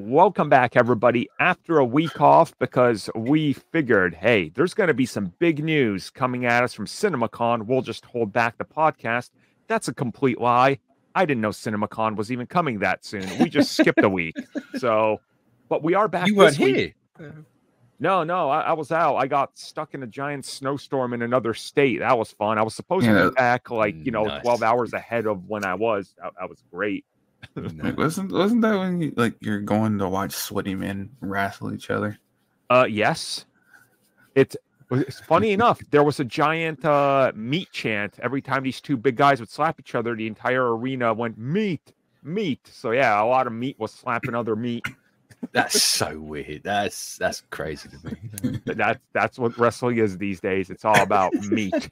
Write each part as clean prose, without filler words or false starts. Welcome back, everybody, after a week off, because we figured, hey, there's going to be some big news coming at us from CinemaCon. We'll just hold back the podcast. That's a complete lie. I didn't know CinemaCon was even coming that soon. We just skipped a week. So, but we are back. You weren't here. No, I was out. I got stuck in a giant snowstorm in another state. That was fun. I was supposed to be back, like, you know, nice. 12 hours ahead of when I was. That was great. Like, wasn't that when you, like, you're going to watch sweaty men wrestle each other? Yes. It's funny enough, there was a giant meat chant every time these two big guys would slap each other. The entire arena went meat. So yeah, a lot of meat was slapping other meat. That's so weird. That's crazy to me. That's what wrestling is these days. It's all about meat.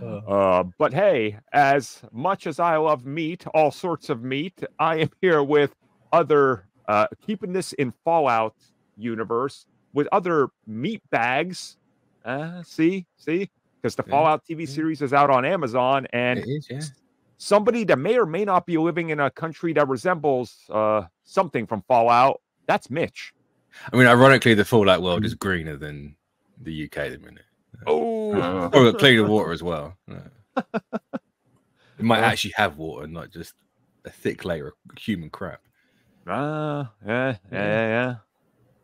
But hey, as much as I love meat, all sorts of meat, I am here with other, keeping this in Fallout universe, with other meat bags. See? Because the Fallout TV series is out on Amazon, and somebody that may or may not be living in a country that resembles something from Fallout, that's Mitch. I mean, ironically, the Fallout world is greener than the UK at the minute. Oh, or plenty of water as well. No. It might actually have water, not just a thick layer of human crap. Yeah.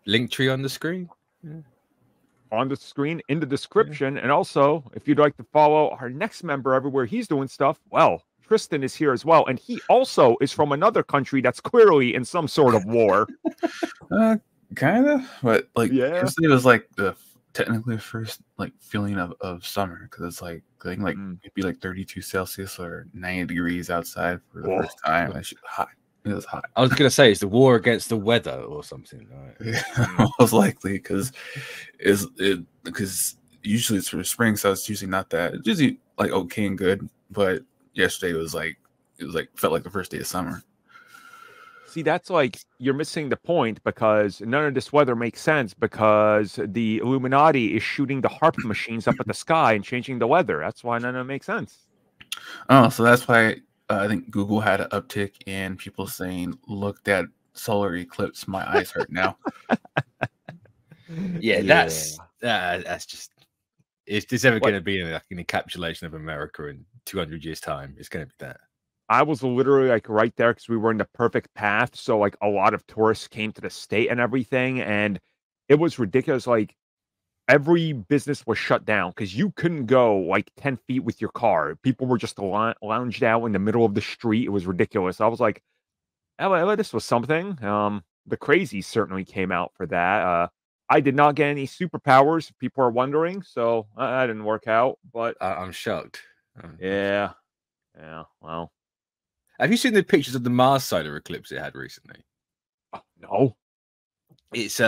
Link tree on the screen. Yeah. On the screen, in the description. Yeah. And also, if you'd like to follow our next member everywhere he's doing stuff, well, Tristan is here as well. And he also is from another country that's clearly in some sort of war. Kind of. But, like, it was like the technically the first, like, feeling of summer, because it's like it'd be like 32 Celsius or 90 degrees outside for the first time. It was hot. I was gonna say it's the war against the weather or something, right? Yeah, most likely, because usually it's for spring, so it's usually not that. It's usually like okay and good, but yesterday was like felt like the first day of summer. See, that's like you're missing the point, because none of this weather makes sense, because the Illuminati is shooting the harp machines up at the sky and changing the weather. That's why none of it makes sense. Oh, so that's why I think Google had an uptick in people saying, look, that solar eclipse, my eyes hurt now. Yeah, that's just, if there's ever going to be like an encapsulation of America in 200 years' time, it's going to be that. I was literally like right there, because we were in the perfect path. So like a lot of tourists came to the state and everything. And it was ridiculous. Like every business was shut down because you couldn't go like 10 feet with your car. People were just lounged out in the middle of the street. It was ridiculous. I was like, oh, this was something. The crazies certainly came out for that. I did not get any superpowers, if people are wondering. So that didn't work out, but I'm shocked. Yeah. Yeah. Well. Have you seen the pictures of the Mars solar eclipse it had recently? Oh, no. It's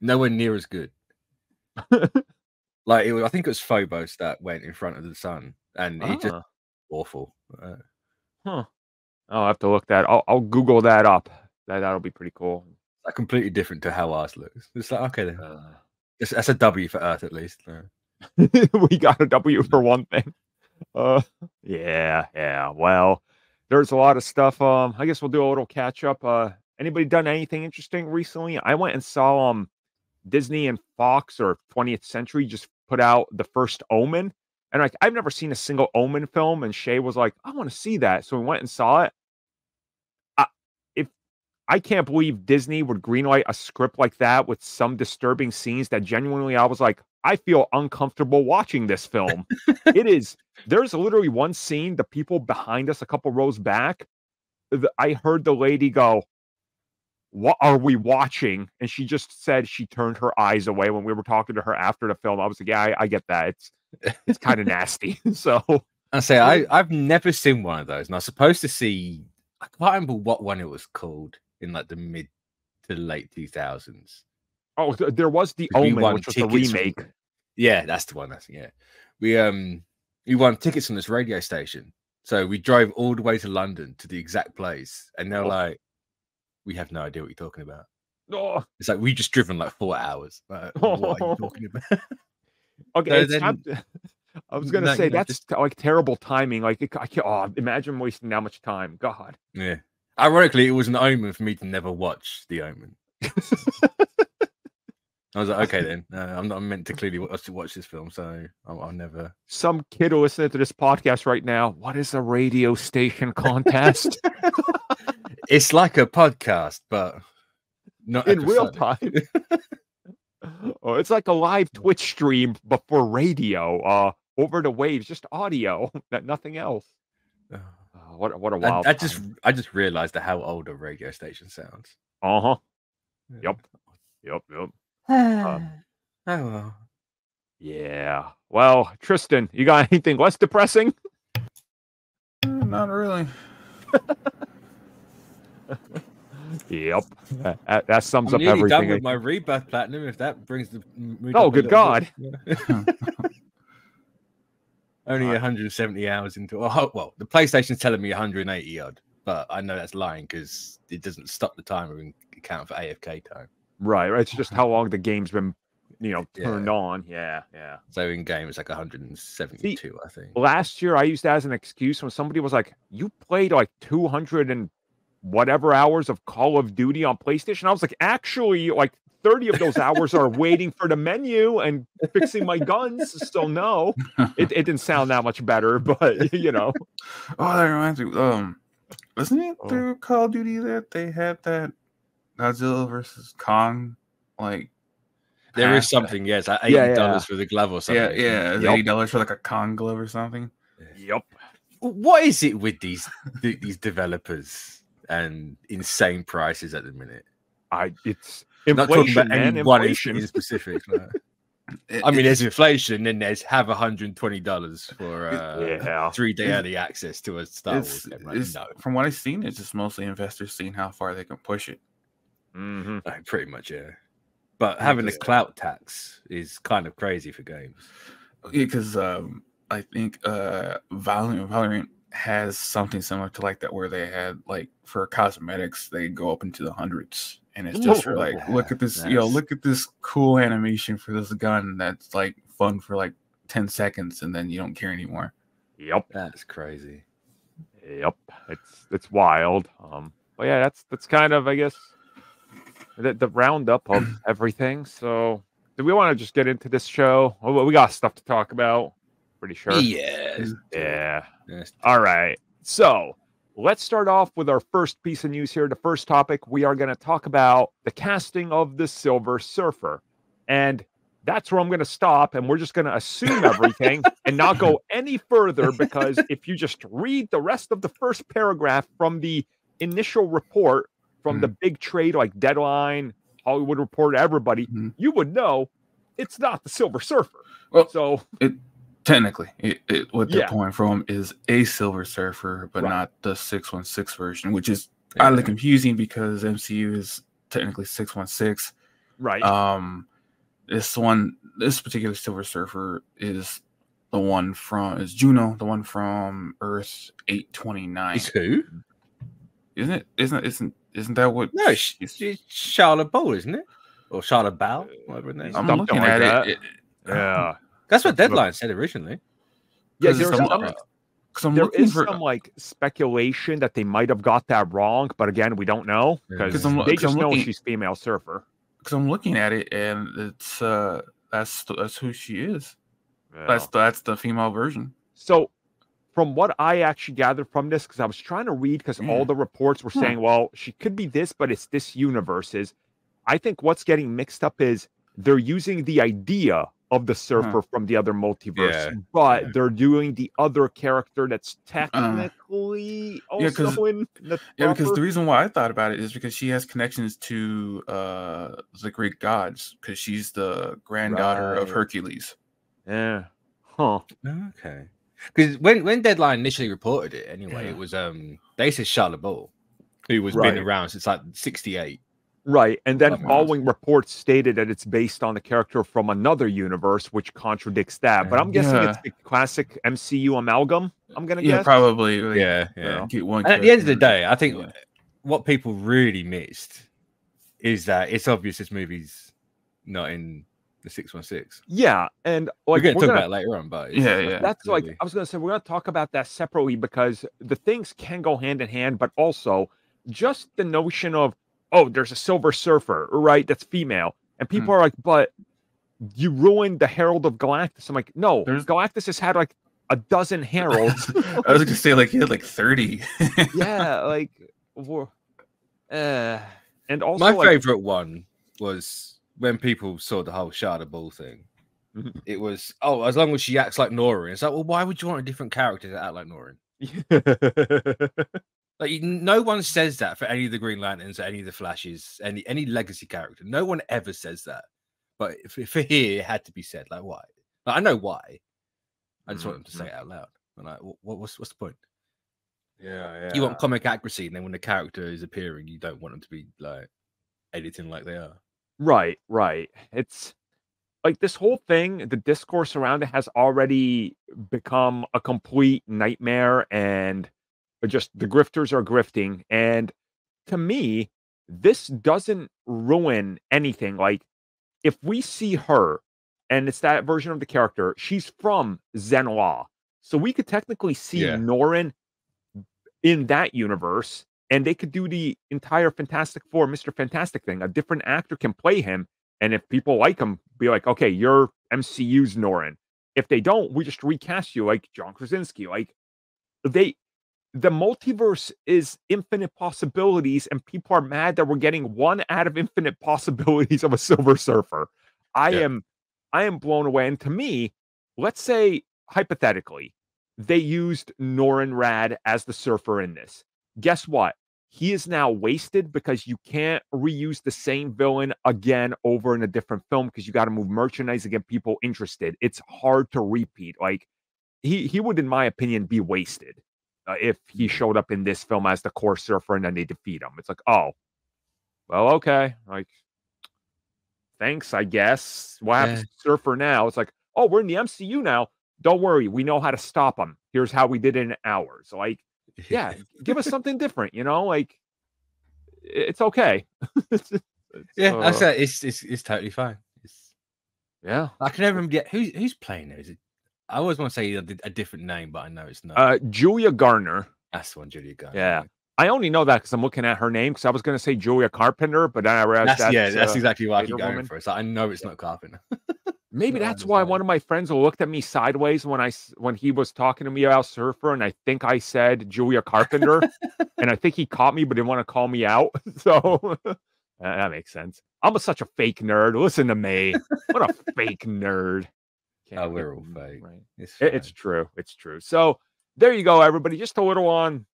nowhere near as good. Like, I think it was Phobos that went in front of the sun, and it just awful. Huh. I'll have to look that. I'll Google that up. That'll be pretty cool. That's completely different to how ours looks. It's like, okay, then. That's a W for Earth, at least. We got a W for one thing. Well... There's a lot of stuff. I guess we'll do a little catch up. Anybody done anything interesting recently? I went and saw Disney and Fox, or 20th Century, just put out the first Omen. And like I've never seen a single Omen film, and Shay was like, I want to see that. So we went and saw it. I can't believe Disney would greenlight a script like that with some disturbing scenes that genuinely I was like, I feel uncomfortable watching this film. There's literally one scene, the people behind us, a couple rows back, I heard the lady go, what are we watching? And she just said she turned her eyes away when we were talking to her after the film. I was like, yeah, I get that. It's kind of nasty. So I say, I've never seen one of those. And I was supposed to see, I can't remember what one it was called in like the mid to late 2000s. Oh, there was the Omen, which was the remake. Yeah, that's the one. We won tickets from this radio station, so we drove all the way to London to the exact place, and they're like, "We have no idea what you're talking about." It's like we just driven like 4 hours. Like, what are you talking about? Okay, I was gonna say that's just... like terrible timing. Like, I can't imagine wasting that much time. God. Yeah, Ironically, it was an omen for me to never watch The Omen. I was like, okay, then I'm not meant to clearly watch this film, so I'll never. Some kid will listen to this podcast right now. What is a radio station contest? It's like a podcast, but not in real time. Oh, it's like a live Twitch stream, but for radio, over the waves, just audio, nothing else. What a wild! I just realized how old a radio station sounds. Uh huh. Yep. Oh well. Yeah. Well, Tristan, you got anything less depressing? Not really. Yep. That sums up everything. I'm done with my Rebirth Platinum. If that brings the mood. Oh, good God. Only 170 hours into. Oh, well, the PlayStation's telling me 180 odd, but I know that's lying because it doesn't stop the timer and count for AFK time. Right. It's just how long the game's been, turned on. Yeah. So in game, it's like 172, I think. Last year, I used that as an excuse when somebody was like, "You played like 200 and whatever hours of Call of Duty on PlayStation." I was like, "Actually, like 30 of those hours are waiting for the menu and fixing my guns." So no, it didn't sound that much better, but . Oh, that reminds me. Wasn't it through Call of Duty that they had that? Godzilla versus Kong, like there is something. Yes, $80 for the glove or something. Yeah, $80 for like a Kong glove or something. Yep. What is it with these developers and insane prices at the minute? It's inflation, not talking about inflation in specific. No. I mean, there's inflation, and there's $120 for 3-day early access to a Star Wars game. Right? No. From what I've seen, it's just mostly investors seeing how far they can push it. Mm-hmm. Pretty much, yeah. But having a clout tax is kind of crazy for games. Yeah, because I think Valorant has something similar to like that, where they had like for cosmetics they go up into the hundreds, and it's just for like look at this, look at this cool animation for this gun that's like fun for like 10 seconds, and then you don't care anymore. Yep, that's crazy. Yep, it's wild. But yeah, that's kind of, I guess, the roundup of everything. So, do we want to just get into this show? Oh, we got stuff to talk about. Pretty sure. Yes. All right. So, let's start off with our first piece of news here. The first topic, we are going to talk about the casting of the Silver Surfer. And that's where I'm going to stop. And we're just going to assume everything and not go any further, because if you just read the rest of the first paragraph from the initial report, from the big trade like Deadline, Hollywood Reporter, everybody, you would know it's not the Silver Surfer. Well, so technically, what they're pulling from is a Silver Surfer, but not the 616 version, which is oddly confusing because MCU is technically 616. Right. This particular Silver Surfer is the one from Juno, the one from Earth 829. It's who? Isn't that what? No, it's Shalla-Bal, isn't it? Or Shalla-Bal, whatever name. I'm looking at that. Yeah, that's what Deadline said originally. Yeah, there is some like speculation that they might have got that wrong, but again, we don't know because they just know she's female surfer. Because I'm looking at it, and it's that's who she is. Yeah. That's the female version. So, from what I actually gathered from this, because I was trying to read, because all the reports were saying, well, she could be this, but it's this universe's. I think what's getting mixed up is they're using the idea of the surfer from the other multiverse, but they're doing the other character that's technically also in the because the reason why I thought about it is because she has connections to the Greek gods, because she's the granddaughter of Hercules. Yeah. Huh. Okay. Because when Deadline initially reported it, anyway, it was they said Shalla-Bal, who was been around since like '68, right? And then following reports stated that it's based on the character from another universe, which contradicts that. But I'm guessing it's the classic MCU amalgam. I'm gonna guess probably. Like, and at the end of the day, I think what people really missed is that it's obvious this movie's not in the 616. Yeah, and like, we're gonna talk about it later on, but that's absolutely. Like I was gonna say, we're gonna talk about that separately because the things can go hand in hand, but also just the notion of, oh, there's a Silver Surfer, right? That's female. And people are like, but you ruined the Herald of Galactus. I'm like, no, Galactus has had like a dozen heralds. I was gonna say, like, he had like 30. Yeah, like, and also my favorite one was when people saw the whole Shalla-Bal thing. It was, oh, as long as she acts like Norrin. It's like, well, why would you want a different character to act like Norrin? Like, no one says that for any of the Green Lanterns, any of the Flashes, any legacy character. No one ever says that. But for here, it had to be said. Like, why? Like, I know why. I just want them to say it out loud. I'm like, what's the point? Yeah, yeah. You want comic accuracy, and then when the character is appearing, you don't want them to be like editing like they are. Right, right. It's like this whole thing, the discourse around it has already become a complete nightmare, and just the grifters are grifting. And to me, this doesn't ruin anything. Like, if we see her and it's that version of the character, she's from Zenoa. So we could technically see Norrin in that universe, and they could do the entire Fantastic Four, Mr. Fantastic thing. A different actor can play him. And if people like him, be like, okay, you're MCU's Norrin. If they don't, we just recast you like John Krasinski. Like, the multiverse is infinite possibilities, and people are mad that we're getting one out of infinite possibilities of a Silver Surfer. I am blown away. And to me, let's say hypothetically, they used Norrin Rad as the Surfer in this. Guess what? He is now wasted because you can't reuse the same villain again over in a different film because you got to move merchandise and get people interested. It's hard to repeat. Like, he would, in my opinion, be wasted if he showed up in this film as the core Surfer and then they defeat him. It's like, oh, well, okay. Like, thanks, I guess. What happens to Surfer now? It's like, oh, we're in the MCU now. Don't worry. We know how to stop him. Here's how we did it in hours. Like, yeah, give us something different, you know? Like, it's okay. I said it's totally fine. I can never remember who's playing there. Is it? I always want to say a different name, but I know it's not. Julia Garner. That's the one, Julia Garner. Yeah, I only know that because I'm looking at her name. Because I was going to say Julia Carpenter, but then I realized that's exactly why I keep going for it. So I know it's not Carpenter. Maybe that's why one of my friends looked at me sideways when he was talking to me about Surfer, and I think I said Julia Carpenter, and I think he caught me but didn't want to call me out. So that makes sense. I'm such a fake nerd. Listen to me. What a fake nerd. Oh, we're all fake. Right? It's true. It's true. So there you go, everybody. Just a little on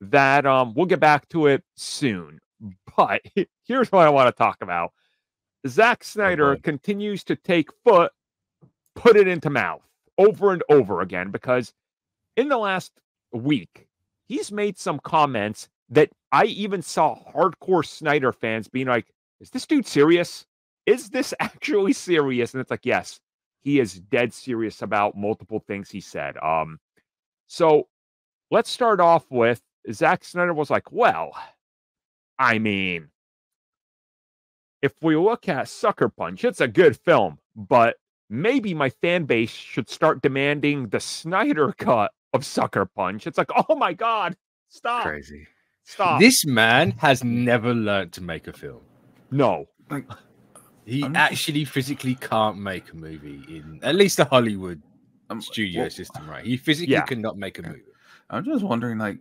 that. We'll get back to it soon. But here's what I want to talk about. Zack Snyder continues to take foot, put it into mouth over and over again, because in the last week, he's made some comments that I even saw hardcore Snyder fans being like, is this dude serious? Is this actually serious? And it's like, yes, he is dead serious about multiple things he said. So let's start off with Zack Snyder was like, well, I mean, if we look at Sucker Punch, it's a good film, but maybe my fan base should start demanding the Snyder cut of Sucker Punch. It's like, oh my God, stop. Crazy. Stop. This man has never learned to make a film. No. Like, he actually physically can't make a movie in at least the Hollywood studio system, right? He physically cannot make a movie. I'm just wondering, like,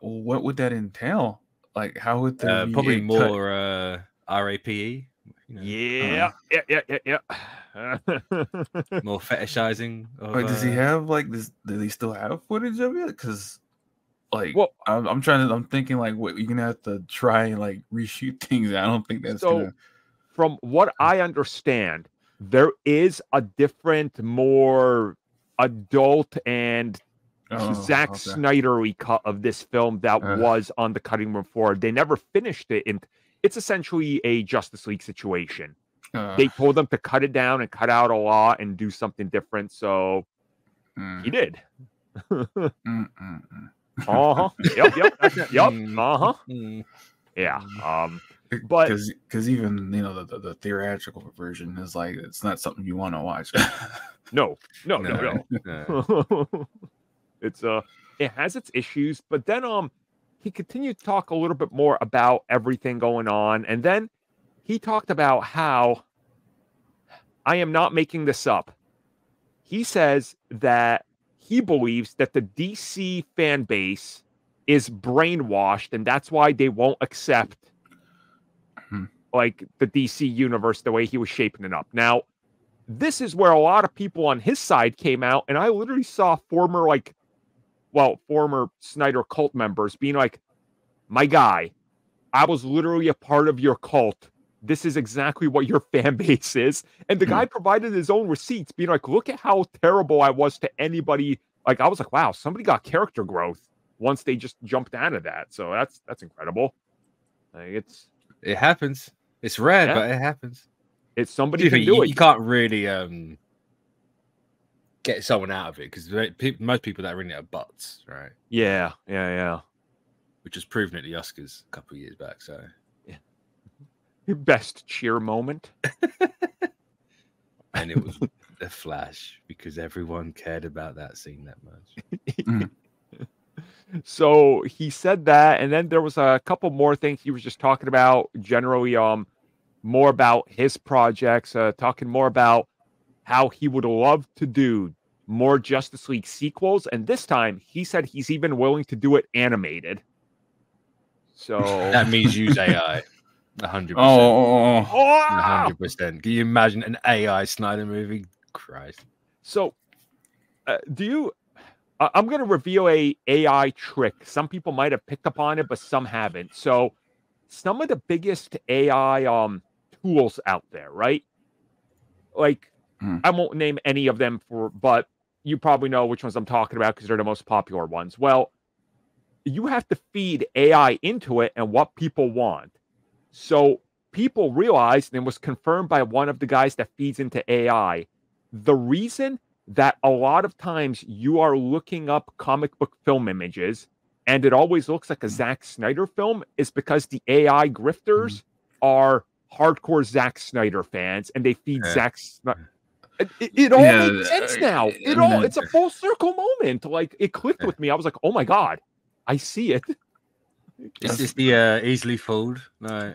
what would that entail? Like, how would the probably more... R.A.P.E. You know, more fetishizing. Wait, does he have like this? Do they still have footage of it? Because, like, I'm trying to. I'm thinking like, what you're gonna have to try and like reshoot things. I don't think that's so. From what I understand, there is a different, more adult and Zack Snyder-y cut of this film that was on the cutting room floor. They never finished it in. It's essentially a Justice League situation. They told them to cut it down and cut out a lot and do something different. So he did. But because even the theatrical version is like, it's not something you want to watch. No. It has its issues, but then he continued to talk a little bit more about everything going on. And then he talked about how, I am not making this up, he says that he believes that the DC fan base is brainwashed, and that's why they won't accept like the DC universe the way he was shaping it up. Now, this is where a lot of people on his side came out, and I literally saw former, like, well, former Snyder cult members being like, my guy, I was literally a part of your cult. This is exactly what your fan base is. And the guy provided his own receipts, being like, look at how terrible I was to anybody. Like, I was like, wow, somebody got character growth once they just jumped out of that. So that's incredible. Like, it happens. It's rare, yeah, but it happens. It's somebody who can do it. You can't really get someone out of it, because most people that are in it are butts, right? Yeah, yeah, yeah. Which was proven at the Oscars a couple of years back. So, yeah, your best cheer moment, and it was a flash because everyone cared about that scene that much. So he said that, and then there was a couple more things he was just talking about generally, more about his projects, talking more about how he would love to do more Justice League sequels, and this time he said he's even willing to do it animated. So that means use AI 100%. Oh, 100%. Can you imagine an AI Snyder movie? Christ. So I'm going to reveal a AI trick. Some people might have picked up on it, but some haven't. So some of the biggest AI tools out there, right? Like, I won't name any of them, but you probably know which ones I'm talking about because they're the most popular ones. Well, you have to feed AI into it and what people want. So people realized, and it was confirmed by one of the guys that feeds into AI, the reason that a lot of times you are looking up comic book film images and it always looks like a Zack Snyder film is because the AI grifters are hardcore Zack Snyder fans and they feed Zack Snyder. It all makes sense now. It's a full circle moment. Like, it clicked with me. I was like, oh my God, I see it. This is the easily fooled. No.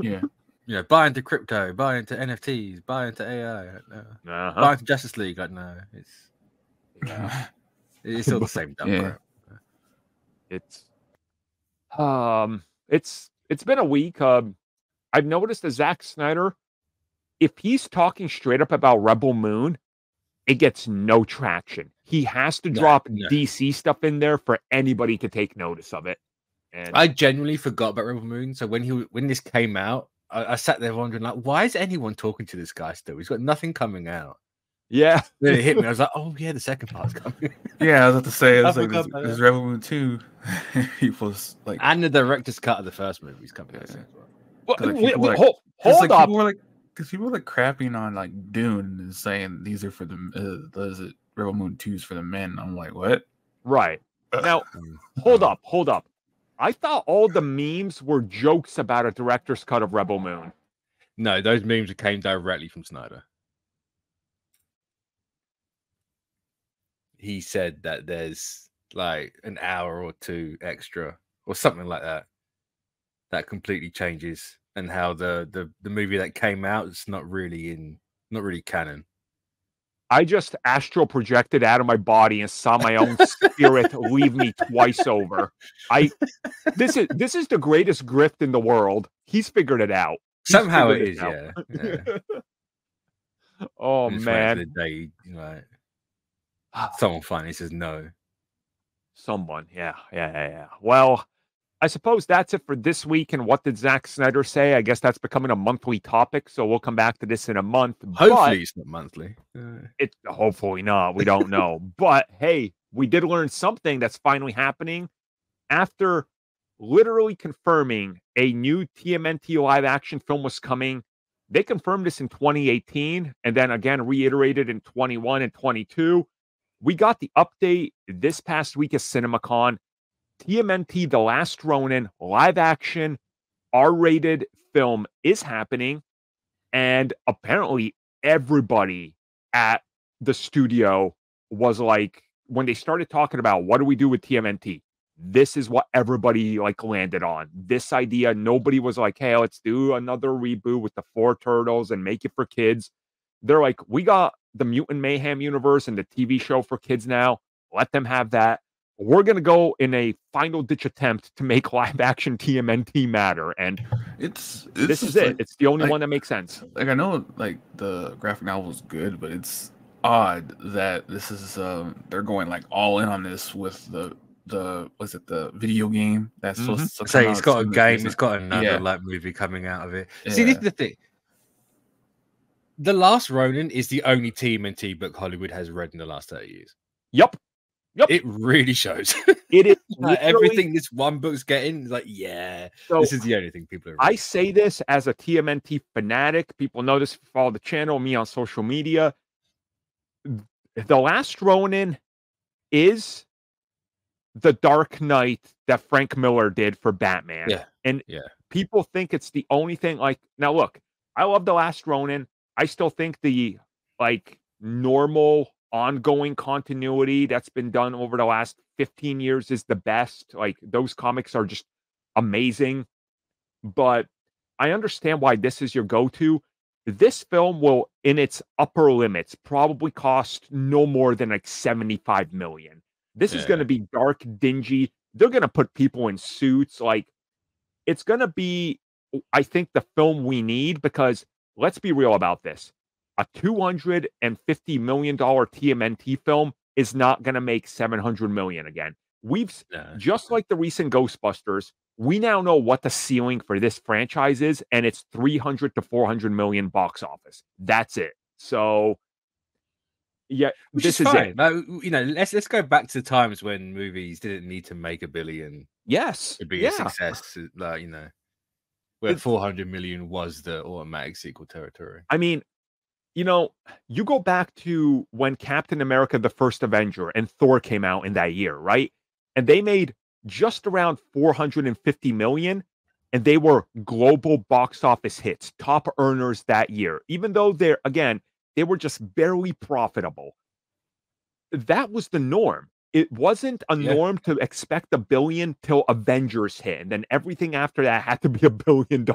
Yeah. You know, buy into crypto, buy into NFTs, buy into AI, no. Buy into Justice League. Like, no, it's all the same dumb crap. It's been a week. I've noticed that Zack Snyder, if he's talking straight up about Rebel Moon, it gets no traction. He has to drop DC stuff in there for anybody to take notice of it. And I genuinely forgot about Rebel Moon. So when this came out, I sat there wondering, like, why is anyone talking to this guy still? He's got nothing coming out. Yeah. Then it hit me. I was like, oh, yeah, the second part's coming. Yeah, I was about to say, there's Rebel Moon 2. And the director's cut of the first movie is coming out. Well, hold up. Because people were like crapping on like Dune and saying these are for the Rebel Moon 2's for the men. I'm like, what? Right. Now, hold up. I thought all the memes were jokes about a director's cut of Rebel Moon. No, those memes came directly from Snyder. He said that there's like an hour or two extra or something like that that completely changes, and how the movie that came out is not really canon. I just astral projected out of my body and saw my own spirit leave me twice over. This is the greatest grift in the world. He's figured it out. Somehow it is, yeah. Oh, man. Day, you know, someone finally says no. Someone, yeah. Well, I suppose that's it for this week. And what did Zack Snyder say? I guess that's becoming a monthly topic, so we'll come back to this in a month. Hopefully it's not monthly. It's hopefully not. We don't know. But hey, we did learn something that's finally happening after literally confirming a new TMNT live action film was coming. They confirmed this in 2018 and then again reiterated in 21 and 22. We got the update this past week at CinemaCon. TMNT, The Last Ronin, live-action, R-rated film is happening, and apparently everybody at the studio was like, when they started talking about what do we do with TMNT, this is what everybody like landed on. This idea, nobody was like, hey, let's do another reboot with the four turtles and make it for kids. They're like, we got the Mutant Mayhem universe and the TV show for kids now. Let them have that. We're going to go in a final ditch attempt to make live action TMNT matter. And it's this is it. Like, it's the only one that makes sense. Like, I know like the graphic novel is good, but it's odd that this is, they're going like all in on this with the was it the video game that's supposed to say it's got a game, it's got another like movie coming out of it. See, this is the thing. The Last Ronin is the only TMNT book Hollywood has read in the last 30 years. Yep. It really shows. It is like everything this one book's getting. Is like, yeah, so this is the only thing people are reading. I say this as a TMNT fanatic. People know this if you follow the channel, me on social media. The Last Ronin is the Dark Knight that Frank Miller did for Batman. Yeah. And people think it's the only thing. Like, now look, I love The Last Ronin. I still think the like normal ongoing continuity that's been done over the last 15 years is the best. Like, those comics are just amazing. But I understand why this is your go-to. This film will, in its upper limits, probably cost no more than like $75 million. This is going to be dark, dingy. They're going to put people in suits. Like, it's going to be, I think, the film we need, because let's be real about this. A $250 million TMNT film is not going to make $700 million again. We've, just like the recent Ghostbusters, we now know what the ceiling for this franchise is, and it's $300 to $400 million box office. That's it. So, yeah, which this is fine. It. Like, you know, let's go back to the times when movies didn't need to make a billion. Yes. To be a success, like, you know, where it's, 400 million was the automatic sequel territory. I mean, you know, you go back to when Captain America, the First Avenger, and Thor came out in that year, right? And they made just around 450 million, and they were global box office hits, top earners that year, even though they're, again, they were just barely profitable. That was the norm. It wasn't a norm to expect a billion till Avengers hit, and then everything after that had to be $1 billion.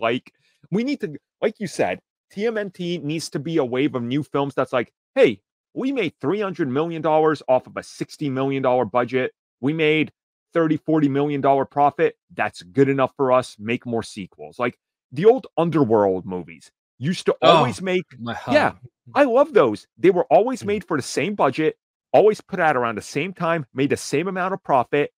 Like, we need to, like you said, TMNT needs to be a wave of new films that's like, hey, we made $300 million off of a $60 million budget. We made $30, $40 million profit. That's good enough for us. Make more sequels. Like the old Underworld movies used to always make, I love those. They were always made for the same budget, always put out around the same time, made the same amount of profit,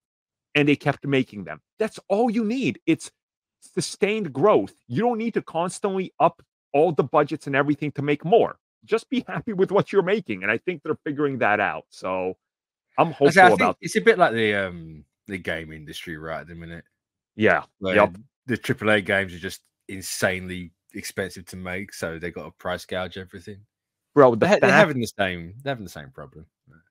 and they kept making them. That's all you need. It's sustained growth. You don't need to constantly up all the budgets and everything to make more. Just be happy with what you're making. And I think they're figuring that out. So I'm hopeful about this. It's a bit like the game industry right at the minute. Yeah. Like, the AAA games are just insanely expensive to make, so they got to price gouge everything. Bro, they're having the same problem.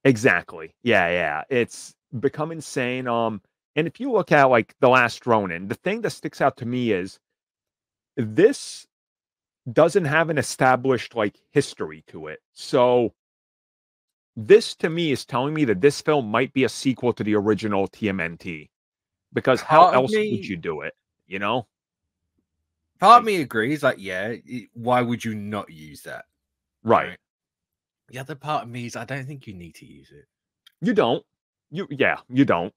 Exactly. Yeah. It's become insane. And if you look at like The Last Ronin, the thing that sticks out to me is this doesn't have an established like history to it. So this to me is telling me that this film might be a sequel to the original TMNT, because how else would you do it? You know, part of me agrees. Like, why would you not use that? Right. The other part of me is I don't think you need to use it. You don't. You don't.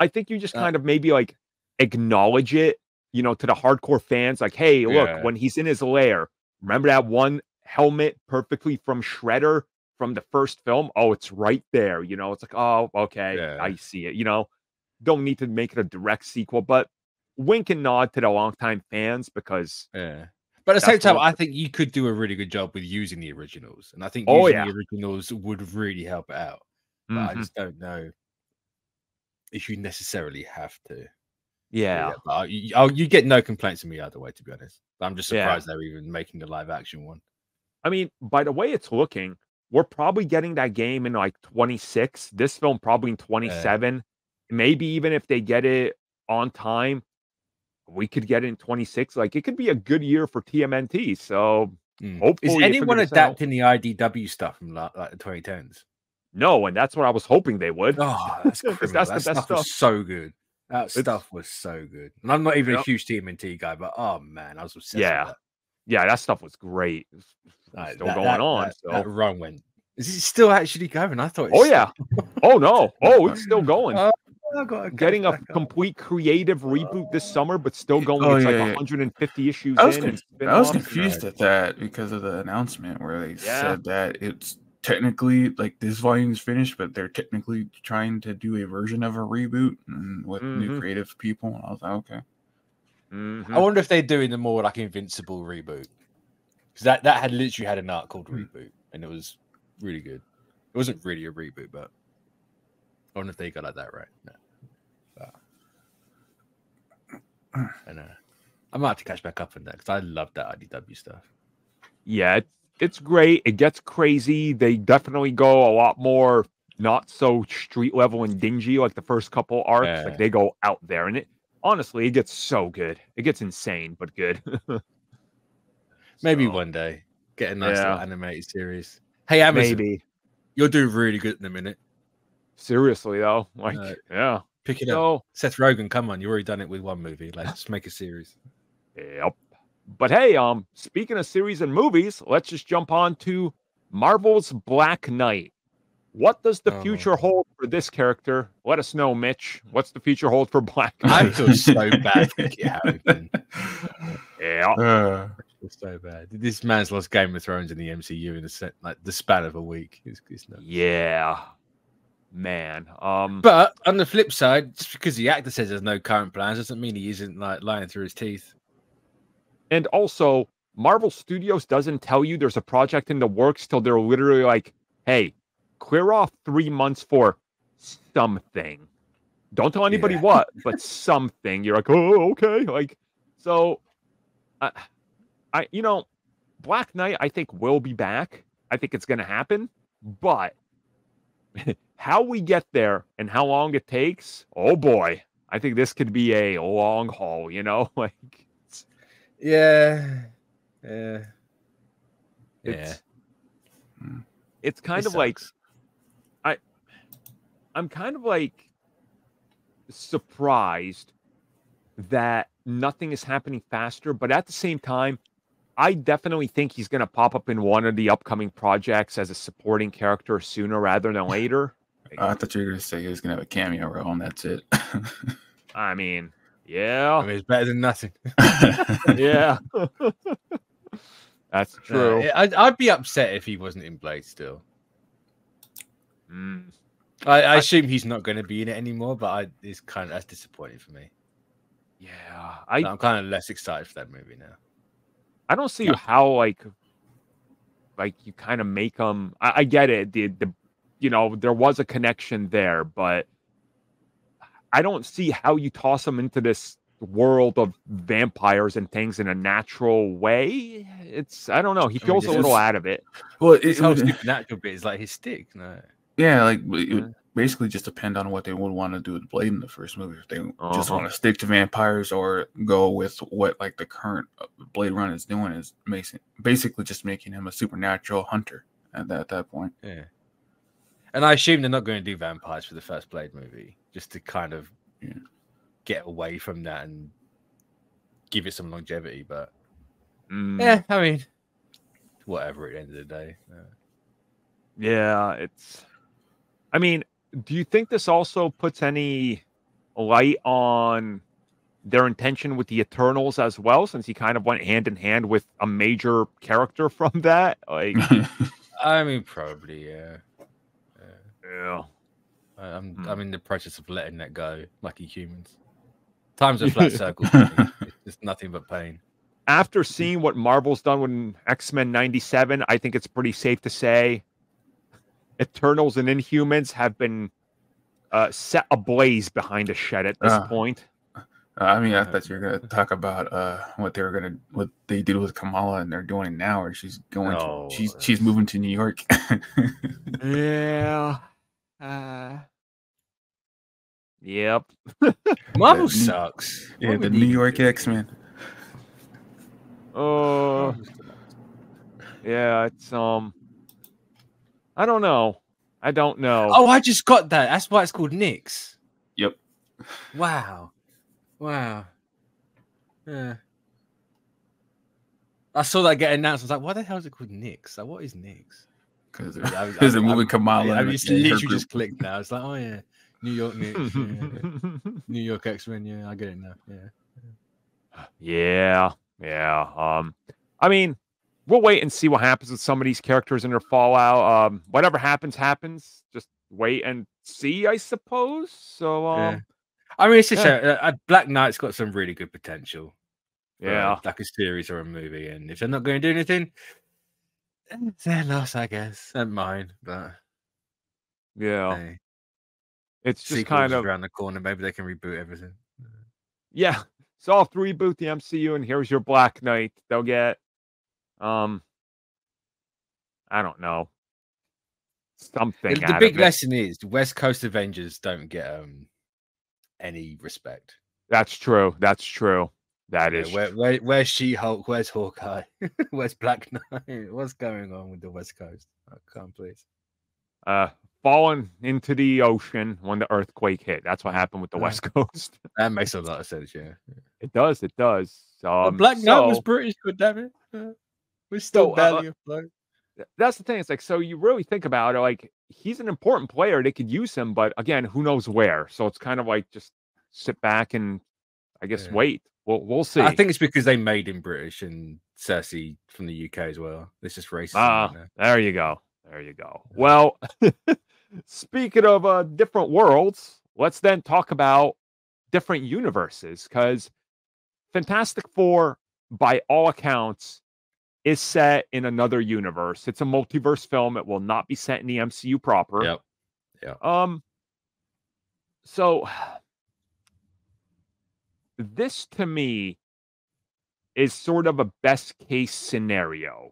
I think you just kind of maybe like acknowledge it, you know, to the hardcore fans, like, hey, look, when he's in his lair, remember that one helmet perfectly from Shredder from the first film? Oh, it's right there. You know, it's like, oh, okay, I see it. You know, don't need to make it a direct sequel, but wink and nod to the longtime fans, because... But at the same time, I think you could do a really good job with using the originals. And I think using the originals would really help out. But I just don't know if you necessarily have to. Yeah. You get no complaints from me either way, to be honest. I'm just surprised they're even making the live action one. I mean, by the way it's looking, we're probably getting that game in like 26. This film probably in 27. Maybe even if they get it on time, we could get it in 26. Like, it could be a good year for TMNT. So, hopefully, is anyone adapting the IDW stuff from like the 2010s? No, and that's what I was hoping they would. Oh, that's criminal. That's that stuff was so good. That stuff was so good. And I'm not even a huge TMNT guy, but oh man, I was obsessed with that. Yeah, that stuff was great. It's still going on. That run went. Is it still actually going? I thought. Oh no. Oh, it's still going. Getting a complete creative reboot this summer, but still going. It's like 150 issues. I was confused at that because of the announcement where they said that it's technically like this volume is finished, but they're technically trying to do a version of a reboot and with new creative people. And I was like, okay. I wonder if they're doing the more like Invincible reboot, because that had literally had an arc called Reboot, and it was really good. It wasn't really a reboot, but I wonder if they got like that right. No. But I know. I might have to catch back up on that because I love that IDW stuff. Yeah, it's great. It gets crazy. They definitely go a lot more not so street level and dingy like the first couple arcs. Yeah. Like they go out there, and it. Honestly, it gets so good. It gets insane, but good. Maybe one day. Get a nice little animated series. Hey, Amazon, maybe. You'll do really good in a minute. Seriously, though. Like, pick it up. Seth Rogen, come on. You've already done it with one movie. Let's make a series. Yep. But hey, speaking of series and movies, let's just jump on to Marvel's Black Knight. What does the future hold for this character? Let us know, Mitch. What's the future hold for Black Knight? I feel so bad. It's so bad. This man's lost Game of Thrones in the MCU in the span of a week. It's nuts. Yeah, man. But on the flip side, just because the actor says there's no current plans doesn't mean he isn't like lying through his teeth. And also, Marvel Studios doesn't tell you there's a project in the works till they're literally like, "Hey, clear off 3 months for something. Don't tell anybody what, but something." You're like, oh, okay. Like, so, you know, Black Knight, I think, will be back. I think it's going to happen. But how we get there and how long it takes, oh boy, I think this could be a long haul, you know? Like, It's kind of like. I'm kind of like surprised that nothing is happening faster, but at the same time, I definitely think he's going to pop up in one of the upcoming projects as a supporting character sooner rather than later. I thought you were going to say he was going to have a cameo role, and that's it. I mean, I mean, it's better than nothing. That's true. I'd be upset if he wasn't in Blade still. I assume he's not going to be in it anymore, but it's kind of that's disappointing for me. Yeah, I'm kind of less excited for that movie now. I don't see how like you kind of make them. I get it, you know, there was a connection there, but I don't see how you toss them into this world of vampires and things in a natural way. It's I don't know. He feels a little out of it. Well, his whole supernatural bit is like his stick. No. Yeah, like it would basically just depend on what they would want to do with Blade in the first movie. If they just want to stick to vampires or go with what like the current Blade run is doing is basically just making him a supernatural hunter at that point. Yeah, and I assume they're not going to do vampires for the first Blade movie just to kind of get away from that and give it some longevity. But yeah, I mean, whatever at the end of the day. Yeah, it's. I mean, do you think this also puts any light on their intention with the Eternals as well, since he kind of went hand in hand with a major character from that? Like, I mean, probably, yeah. I'm in the process of letting that go, lucky humans. Time's a flat circle. It's nothing but pain. After seeing what Marvel's done with X-Men 97, I think it's pretty safe to say Eternals and Inhumans have been set ablaze behind a shed at this point. I mean, I thought you were going to talk about what they did with Kamala, and they're doing now, where she's going, she's moving to New York. Yep. Marvel sucks. Yeah, the New York X-Men. Oh, yeah, it's I don't know. I don't know. Oh, I just got that. That's why it's called Nyx. Yep. Wow. Wow. Yeah. I saw that get announced. I was like, why the hell is it called Nyx? Like, what is Nyx? Because there's a movie Kamala. I just literally just clicked now. It's like, oh, yeah. New York Nyx. Yeah. New York X-Men. Yeah, I get it now. Yeah. Yeah. Yeah. I mean, we'll wait and see what happens with some of these characters in their Fallout. Whatever happens, happens. Just wait and see, I suppose. So, yeah. I mean, it's just a Black Knight's got some really good potential. Yeah, like a series or a movie, and if they're not going to do anything, it's their loss, I guess, and mine. But yeah, hey, it's just kind of around the corner. Maybe they can reboot everything. Yeah, so I'll reboot the MCU, and here's your Black Knight. They'll get, I don't know, something. The big lesson is the West Coast Avengers don't get any respect. That's true. That's true. That is where's She-Hulk? Where's Hawkeye? Where's Black Knight? What's going on with the West Coast? I can't please. Falling into the ocean when the earthquake hit. That's what happened with the West Coast. That makes a lot of sense, yeah. It does, it does. Black Knight was British, but damn it. We're still value. That's the thing. It's like, so you really think about it, like he's an important player. They could use him, but again, who knows where? So it's kind of like just sit back and I guess wait. We'll see. I think it's because they made him British and Cersei from the UK as well. It's just racist. There you go. There you go. Well, speaking of different worlds, let's then talk about different universes, because Fantastic Four, by all accounts, is set in another universe. It's a multiverse film. It will not be set in the MCU proper. Yep. Yeah. So this to me is sort of a best case scenario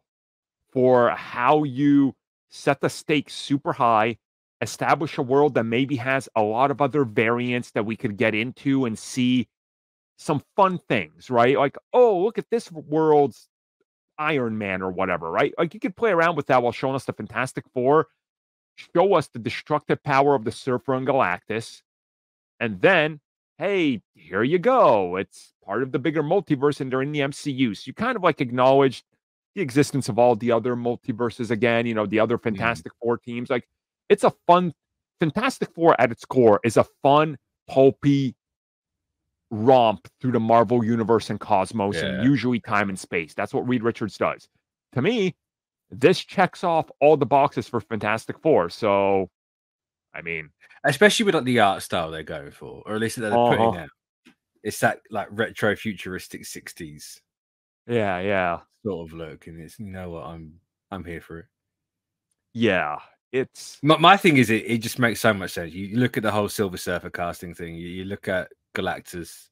for how you set the stakes super high, establish a world that maybe has a lot of other variants that we could get into and see some fun things, right? Like, oh, look at this world's Iron Man or whatever, right? Like you could play around with that while showing us the Fantastic Four, show us the destructive power of the Surfer and Galactus, and then hey, here you go. It's part of the bigger multiverse and they're in the MCU. So you kind of like acknowledge the existence of all the other multiverses again, you know, the other Fantastic Four teams. Like it's a fun, Fantastic Four at its core is a fun, pulpy romp through the Marvel universe and cosmos and usually time and space. That's what Reed Richards does. To me, this checks off all the boxes for Fantastic Four. So I mean, especially with like the art style they're going for, or at least that they're putting out. It's that like retro futuristic 60s. Yeah, yeah. Sort of look. And it's, you know what, I'm here for it. Yeah. It's my thing is it just makes so much sense. You look at the whole Silver Surfer casting thing, you look at Galactus.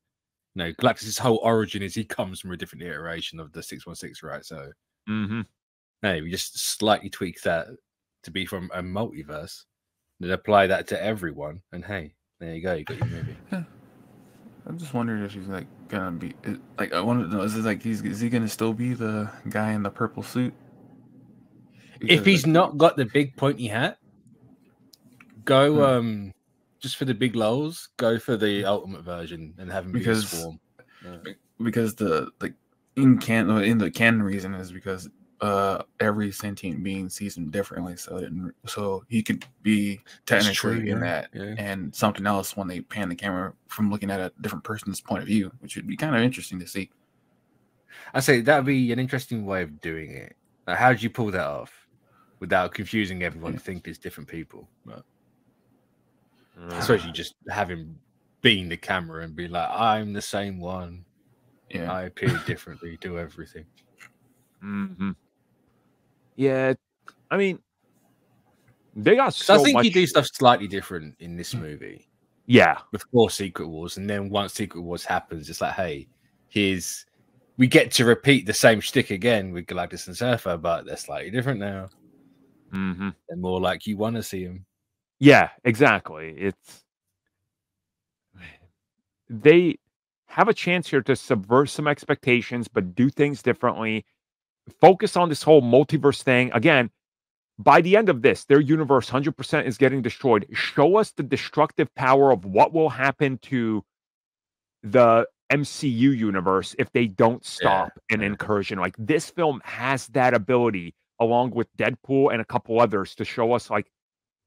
You know, Galactus's whole origin is he comes from a different iteration of the 616, right? So hey, we just slightly tweak that to be from a multiverse. They'd apply that to everyone, and hey, there you go, you got your movie. Yeah. I'm just wondering if he's like gonna be like, I wanted to know, is it like is he gonna still be the guy in the purple suit? Because if he's not got the big pointy hat, go just for the big lulls, go for the ultimate version and have him be a Swarm. Yeah. Because the like in the canon reason is because every sentient being sees him differently, so he could be technically in that and something else when they pan the camera from looking at a different person's point of view, which would be kind of interesting to see. I say that would be an interesting way of doing it. Like, how do you pull that off without confusing everyone to think it's different people? Right. I suppose you just have him being the camera and be like, I'm the same one. Yeah, I appear differently, do everything. Yeah, I mean, they got so much. I think you do stuff slightly different in this movie. Yeah, before Secret Wars, and then once Secret Wars happens, it's like, hey, here's we get to repeat the same shtick again with Galactus and Surfer, but they're slightly different now. They're more like you want to see them. Yeah, exactly. It's they have a chance here to subvert some expectations, but do things differently. Focus on this whole multiverse thing. Again, By the end of this, their universe 100% is getting destroyed. Show us the destructive power of what will happen to the MCU universe if they don't stop an incursion. Like, this film has that ability, along with Deadpool and a couple others, to show us like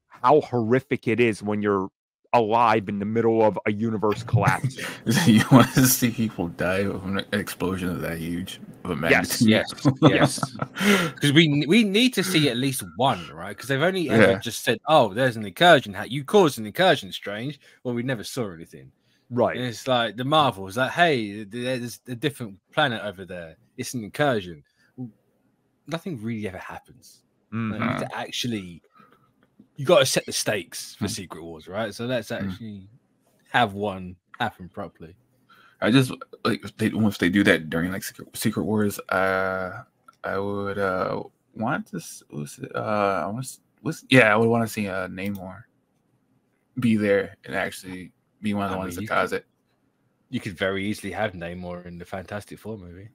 how horrific it is when you're alive in the middle of a universe collapse. You want to see people die from an explosion of that huge of a magnitude? Yes, yes, yes. Because we need to see at least one, right? Because they've only ever just said, "Oh, there's an incursion. You caused an incursion, strange." Well, we never saw anything, right? And it's like the Marvels, like, "Hey, there's a different planet over there. It's an incursion." Nothing really ever happens. Like, to actually. You got to set the stakes for Secret Wars, right? So let's actually have one happen properly. I just like once they do that during like Secret Wars, I would want to. I would want to see Namor be there and actually be one of the ones that cause it. You could very easily have Namor in the Fantastic Four movie.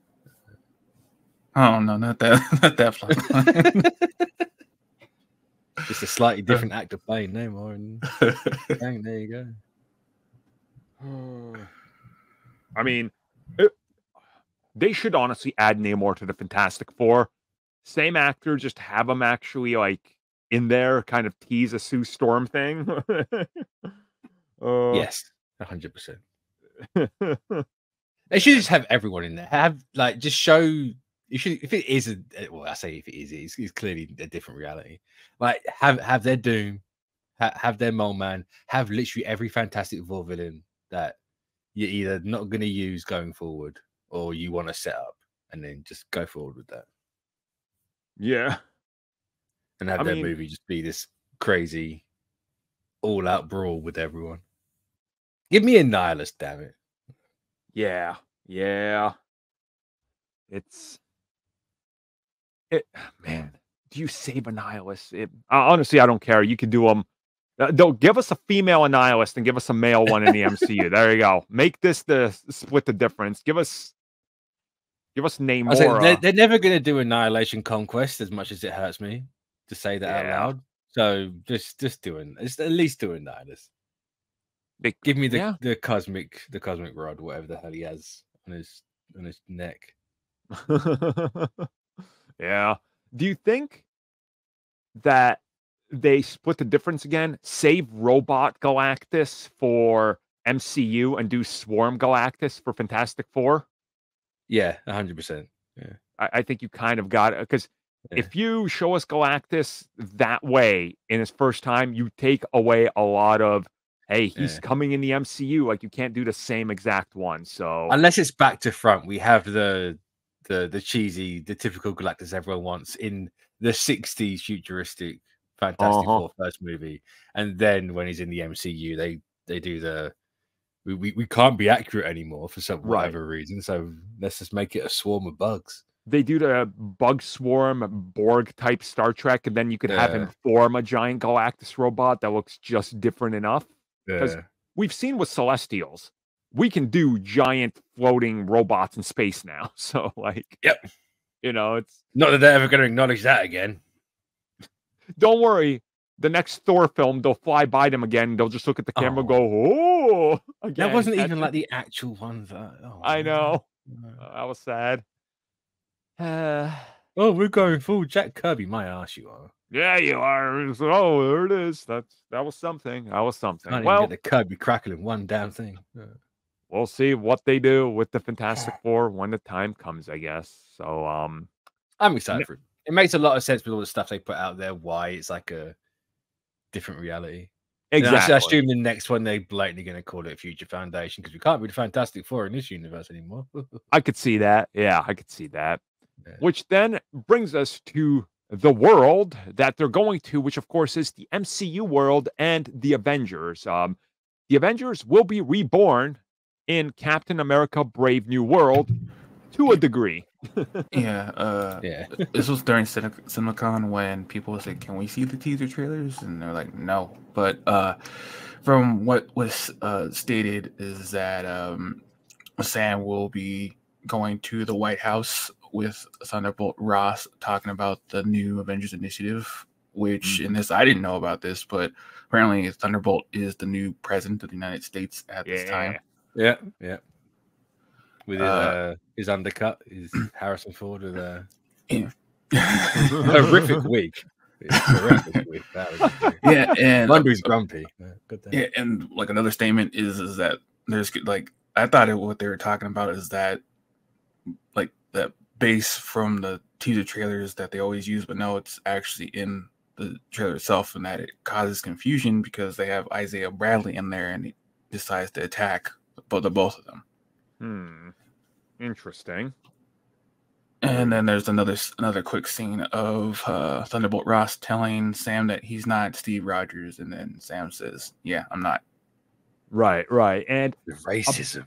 Oh no, not that, not that plot. Just a slightly different actor playing Namor, and dang, there you go. I mean, they should honestly add Namor to the Fantastic Four. Same actor, just have him actually like in there, kind of tease a Sue Storm thing. Yes, 100%. They should just have everyone in there. Have like just show. You should, if it is a, well, I say if it is, it's clearly a different reality. Like have their Doom, have their Mole Man, have literally every Fantastic Four villain that you're either not going to use going forward or you want to set up, and then just go forward with that. Yeah, and have their movie just be this crazy all-out brawl with everyone. Give me a nihilist, damn it. Yeah, yeah. Man, do you save a nihilist? Honestly, I don't care. You could do them. Don't give us a female nihilist and give us a male one in the MCU. There you go. Make this the split the difference. Give us Namor. They're never going to do Annihilation Conquest, as much as it hurts me to say that out loud. So just at least doing nihilist. Give me the cosmic rod, whatever the hell he has on his neck. Yeah. Do you think that they split the difference again? Save Robot Galactus for MCU and do Swarm Galactus for Fantastic Four? Yeah, 100%. Yeah, I think you kind of got it, because if you show us Galactus that way in his first time, you take away a lot of, hey, he's coming in the MCU. Like, you can't do the same exact one. So unless it's back to front, we have the cheesy, the typical Galactus everyone wants in the 60s futuristic Fantastic Four first movie, and then when he's in the MCU, they do the we can't be accurate anymore for some whatever reason, so let's just make it a swarm of bugs. They do the bug swarm Borg type Star Trek, and then you could have him form a giant Galactus robot that looks just different enough, because we've seen with Celestials, we can do giant floating robots in space now. So, like, you know, it's not that they're ever going to acknowledge that again. Don't worry, the next Thor film, they'll fly by them again. They'll just look at the camera and go, "Oh, again." That wasn't even like the actual one. I know. That was sad. Oh, we're going full Jack Kirby. My ass, you are. Yeah, you are. Oh, there it is. That was something. That was something. I didn't even get the Kirby crackling one damn thing. We'll see what they do with the Fantastic Four when the time comes, I guess. So I'm excited for it. It makes a lot of sense with all the stuff they put out there, why it's like a different reality. Exactly. I assume the next one they blatantly going to call it Future Foundation, because we can't be the Fantastic Four in this universe anymore. I could see that. Yeah, I could see that. Yeah. Which then brings us to the world that they're going to, which of course is the MCU world and the Avengers. The Avengers will be reborn in Captain America: Brave New World, to a degree. This was during CinemaCon when people said, "Can we see the teaser trailers?" And they're like, "No." But from what was stated is that Sam will be going to the White House with Thunderbolt Ross, talking about the new Avengers Initiative, which in this, I didn't know about this, but apparently Thunderbolt is the new president of the United States at this time. Yeah, yeah. With his undercut, his Harrison Ford with a horrific wig. Yeah, and Lundy's grumpy. Yeah, and like another statement is that there's like I thought what they were talking about is that like that base from the teaser trailers that they always use, but no, it's actually in the trailer itself, and that it causes confusion because they have Isaiah Bradley in there, and he decides to attack both of them. Hmm. Interesting. And then there's another quick scene of Thunderbolt Ross telling Sam that he's not Steve Rogers, and then Sam says, "Yeah, I'm not." Right, right, and the racism.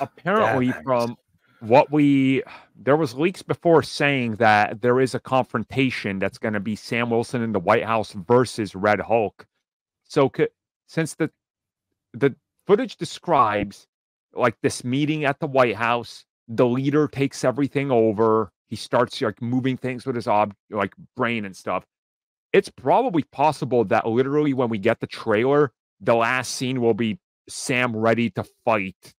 Apparently, from what there was leaks before saying that there is a confrontation that's going to be Sam Wilson in the White House versus Red Hulk. So, since the footage describes like this meeting at the White House. The leader takes everything over. He starts like moving things with his like brain and stuff. It's probably possible that literally when we get the trailer, the last scene will be Sam ready to fight,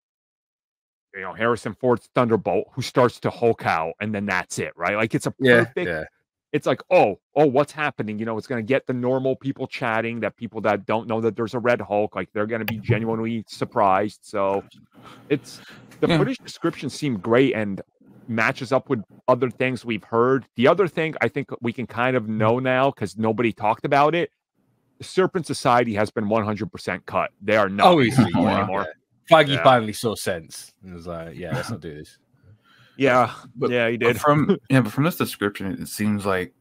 you know, Harrison Ford's Thunderbolt, who starts to Hulk out, and then that's it, right? Like it's a perfect. Yeah. It's like oh, what's happening? You know, it's gonna get the normal people chatting. That people that don't know that there's a Red Hulk, like they're gonna be genuinely surprised. So, it's. The footage description seemed great and matches up with other things we've heard. The other thing I think we can kind of know now because nobody talked about it, the Serpent Society has been 100% cut. They are not anymore. Feige finally saw sense and was like, "Yeah, let's not do this." Yeah, but, yeah, he did. But from this description, it seems like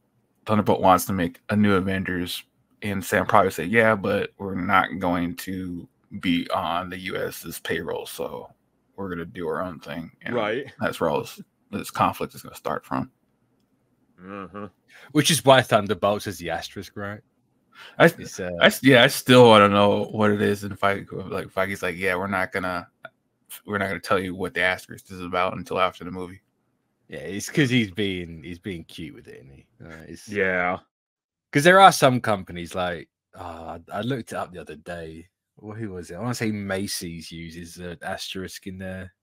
Thunderbolt wants to make a new Avengers, and Sam probably said, "Yeah, but we're not going to be on the U.S.'s payroll, so." We're going to do our own thing. And right. That's where all this conflict is going to start from. Mm-hmm. Which is why Thunderbolts is the asterisk, right? I still want to know what it is. And Feige's like, yeah, we're not gonna tell you what the asterisk is about until after the movie. Yeah, it's because he's being cute with it, isn't he? Yeah, because there are some companies like I looked it up the other day. Who was it? I want to say Macy's uses an asterisk in there,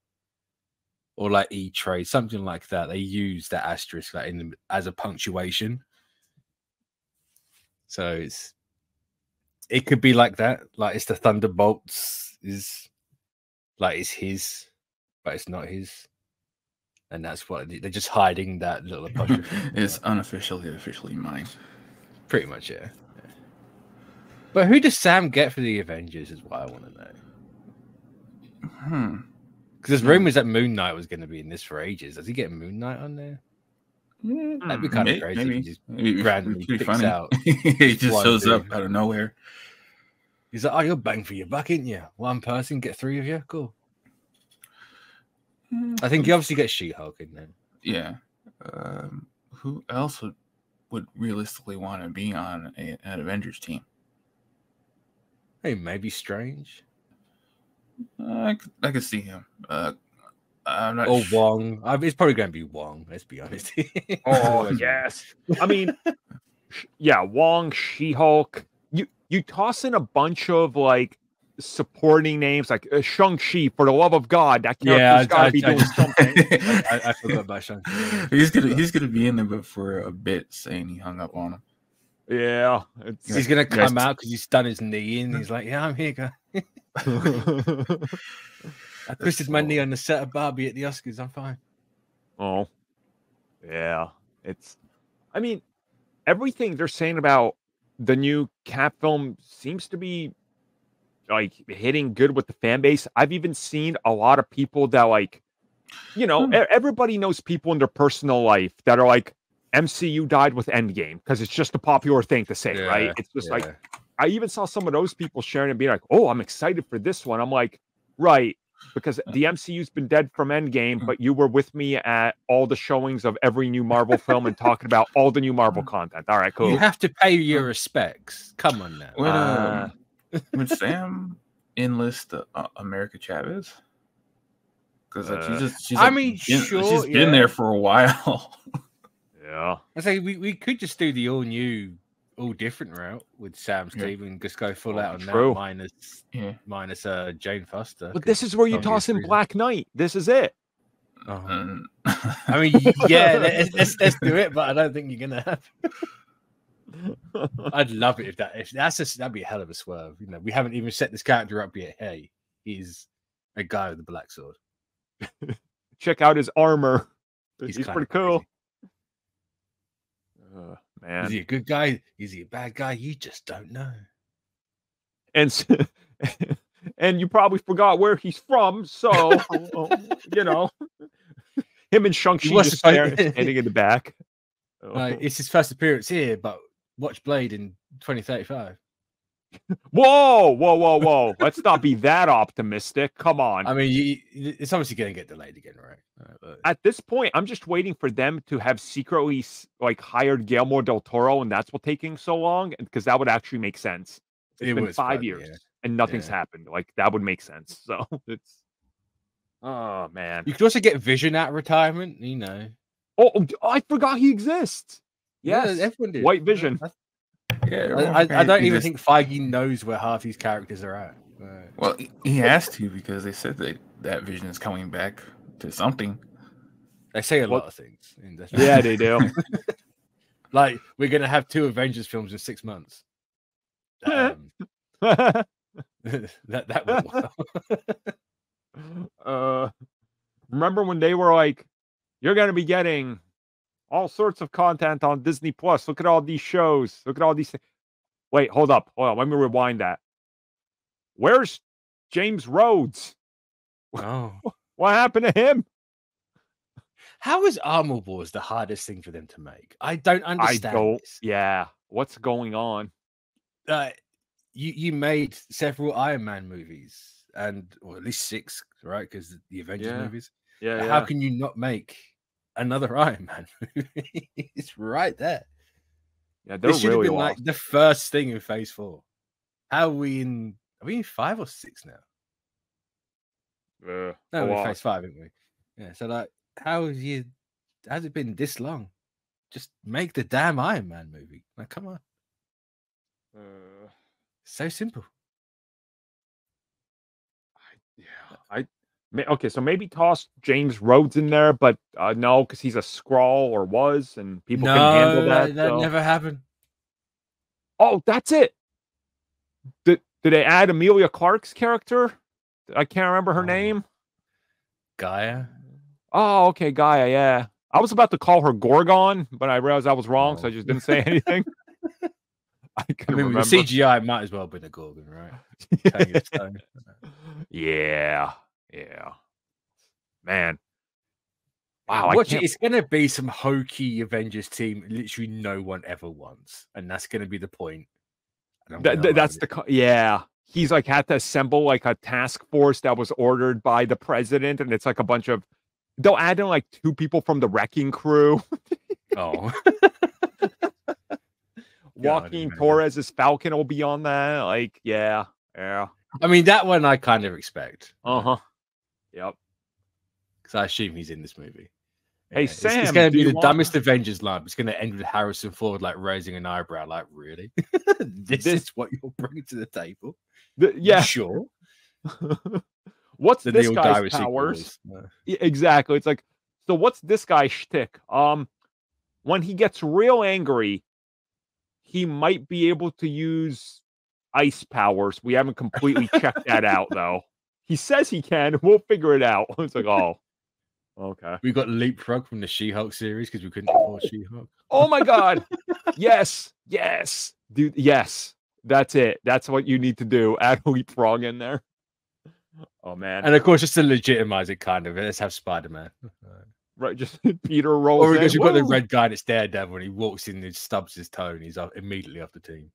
or like E-Trade, something like that. They use that asterisk like in as a punctuation, so it could be like that. Like it's the Thunderbolts is like it's his, but it's not his, and that's what they're just hiding that little apostrophe. It's unofficially, officially mine. Pretty much, yeah. But who does Sam get for the Avengers is what I want to know. Because there's rumors that Moon Knight was going to be in this for ages. Does he get Moon Knight on there? Mm, that'd be kind of crazy. Maybe. He just randomly picks out. He just shows up out of nowhere. He's like, oh, you're bang for your buck, ain't you? One person, get three of you? Cool. Mm. I think he obviously gets She-Hulk in there. Yeah. Who else would realistically want to be on an Avengers team? Hey, maybe Strange. I could see him. I'm not. Or Wong. It's probably going to be Wong. Let's be honest. Oh yes. I mean, yeah, Wong, She-Hulk. You toss in a bunch of like supporting names, like Shang-Chi. For the love of God, that character's got to be doing something. I forgot about Shang-Chi. He's gonna be in there for a bit, saying he hung up on him. Yeah, he's gonna come out because he's done his knee in. He's like, yeah, I'm here, guy. I twisted my knee on the set of Barbie at the Oscars. I'm fine. Oh, yeah. It's, I mean, everything they're saying about the new Cap film seems to be like hitting good with the fan base. I've even seen a lot of people that, like, you know, everybody knows people in their personal life that are like, MCU died with Endgame because it's just a popular thing to say, right? It's just like, I even saw some of those people sharing and being like, oh, I'm excited for this one. I'm like, right, because the MCU's been dead from Endgame, but you were with me at all the showings of every new Marvel film and talking about all the new Marvel content. All right, cool. You have to pay your respects. Come on now. Would Sam enlist America Chavez? Because like, she's been there for a while. Yeah, I say we could just do the all new all different route with Sam's team and just go full out on that minus Jane Foster. But this is where you toss in Black Knight. This is it. I mean, yeah, let's do it, but I don't think you're gonna have. I'd love it if that that'd be a hell of a swerve. You know, we haven't even set this character up yet. Hey, he's a guy with a black sword. Check out his armor. He's pretty cool. Man. Is he a good guy? Is he a bad guy? You just don't know. And you probably forgot where he's from, so you know, him and Shang-Chi just standing in the back. It's his first appearance here, but watch Blade in 2035. Whoa, whoa, whoa, whoa! Let's not be that optimistic. Come on. I mean, it's obviously going to get delayed again, right? At this point, I'm just waiting for them to have secretly like hired Guillermo del Toro, and that's what's taking so long, because that would actually make sense. It's been 5 years and nothing's happened. Like that would make sense. So it's, oh man, you could also get Vision at retirement. You know. Oh, I forgot he exists. Yes, everyone did. White Vision. Yeah, I don't even think Feige knows where half these characters are at. But... Well, he has to, because they said that Vision is coming back to something. They say a lot of things. Yeah, they do. Like, we're going to have 2 Avengers films in 6 months. That went well. Remember when they were like, you're going to be getting... all sorts of content on Disney Plus. Look at all these shows. Look at all these things. Wait, hold on. Let me rewind that. Where's James Rhodes? Oh. What happened to him? How is Armor Wars the hardest thing for them to make? I don't understand. Yeah. What's going on? You made several Iron Man movies, or at least 6, right? Because the Avengers movies. Yeah. How can you not make another Iron Man movie? It's right there. Yeah, this should have been like the first thing in Phase 4. How are we in 5 or 6 now? No, we're in Phase 5, aren't we? Yeah. So like, has it been this long? Just make the damn Iron Man movie. Like, come on. So simple. Okay, so maybe toss James Rhodes in there, but no, because he's a Skrull, or was, and people can handle that. That never happened. Oh, that's it. Did they add Amelia Clark's character? I can't remember her name. Gaia. Oh, okay, Gaia. Yeah, I was about to call her Gorgon, but I realized I was wrong, so I just didn't say anything. I mean, the CGI might as well have been a Gorgon, right? Yeah, man. Wow. It's going to be some hokey Avengers team literally no one ever wants. And that's going to be the point. He's like had to assemble like a task force that was ordered by the president. And it's like a bunch of, they'll add in like 2 people from the wrecking crew. Joaquin Torres's Falcon will be on that. Like, yeah. I mean, that one I kind of expect. Yep. Because I assume he's in this movie. Hey, Sam. It's going to be the dumbest Avengers lineup. It's going to end with Harrison Ford like raising an eyebrow, like, really? this is what you're bringing to the table? Yeah. Sure. What's this guy's powers? Yeah, exactly. It's like, so what's this guy's shtick? When he gets real angry, he might be able to use ice powers. We haven't completely checked that out, though. He says he can. We'll figure it out. It's like, oh, okay. We got leapfrog from the She-Hulk series because we couldn't afford She-Hulk. Oh my God! Yes, dude. Yes, that's it. That's what you need to do. Add leapfrog in there. Oh man. And of course, just to legitimize it, kind of. Let's have Spider-Man. Right, just Peter rolls. Or because you've got the red guy that's Daredevil, and he walks in and stubs his toe, and he's immediately off the team.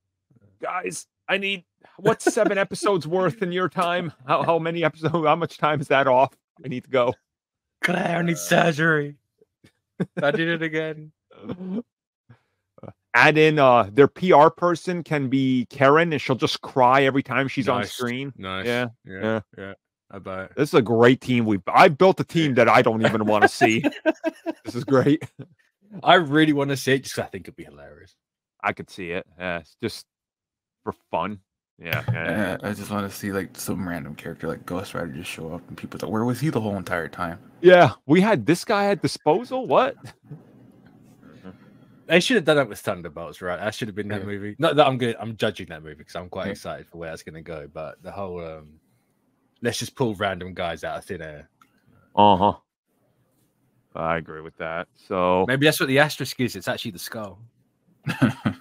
Guys, I need, what's 7 episodes worth in your time? How many episodes? How much time is that off? I need to go. Claire, I need surgery. I did it again. Add in their PR person can be Karen, and she'll just cry every time she's on screen. Nice. Yeah. I bet. This is a great team. I built a team that I don't even want to see. This is great. I really want to see it just because I think it'd be hilarious. I could see it. It's just for fun. Yeah, yeah. I just want to see like some random character like Ghost Rider just show up and people thought, where was he the whole entire time? Yeah, we had this guy at disposal. What? They should have done that with Thunderbolts, right? That should have been that movie. Not that I'm judging that movie because I'm quite excited for where that's going to go. But the whole let's just pull random guys out of thin air. Uh-huh. I agree with that. So maybe that's what the asterisk is. It's actually the skull.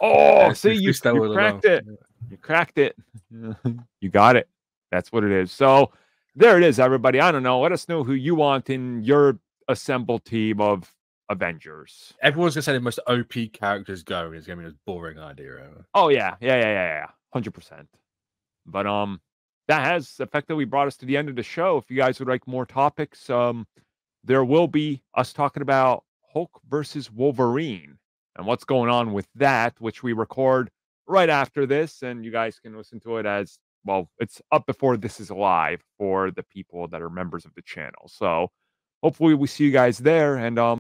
Oh, see, you cracked it. You cracked it. You got it. That's what it is. So there it is, everybody. I don't know. Let us know who you want in your assembled team of Avengers. Everyone's going to say the most OP characters going is going to be the boring idea. Right? Oh, yeah. Yeah, yeah, yeah, yeah. 100%. But that has effectively brought us to the end of the show. If you guys would like more topics, there will be us talking about Hulk versus Wolverine and what's going on with that, which we record right after this, and you guys can listen to it as well. It's up before this is live for the people that are members of the channel. So hopefully we see you guys there, and